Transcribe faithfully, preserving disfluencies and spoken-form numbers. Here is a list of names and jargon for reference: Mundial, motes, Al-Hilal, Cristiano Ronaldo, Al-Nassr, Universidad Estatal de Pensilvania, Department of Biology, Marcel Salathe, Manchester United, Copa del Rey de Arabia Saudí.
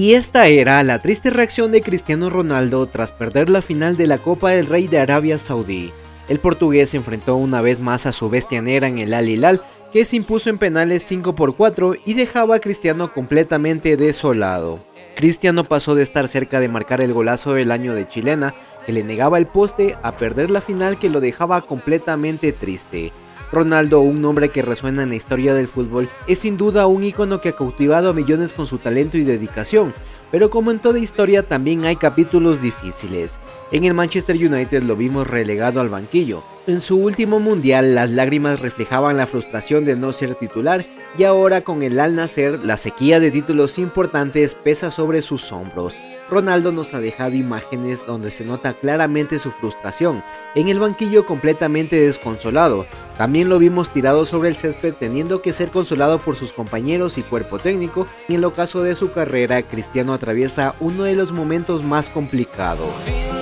Y esta era la triste reacción de Cristiano Ronaldo tras perder la final de la Copa del Rey de Arabia Saudí. El portugués se enfrentó una vez más a su bestia negra en el Al-Hilal, que se impuso en penales cinco por cuatro y dejaba a Cristiano completamente desolado. Cristiano pasó de estar cerca de marcar el golazo del año de chilena, que le negaba el poste, a perder la final que lo dejaba completamente triste. Ronaldo, un nombre que resuena en la historia del fútbol, es sin duda un ícono que ha cautivado a millones con su talento y dedicación, pero como en toda historia también hay capítulos difíciles. En el Manchester United lo vimos relegado al banquillo. En su último mundial las lágrimas reflejaban la frustración de no ser titular, y ahora con el Al-Nassr la sequía de títulos importantes pesa sobre sus hombros. Ronaldo nos ha dejado imágenes donde se nota claramente su frustración, en el banquillo completamente desconsolado. También lo vimos tirado sobre el césped teniendo que ser consolado por sus compañeros y cuerpo técnico, y en el ocaso de su carrera Cristiano atraviesa uno de los momentos más complicados.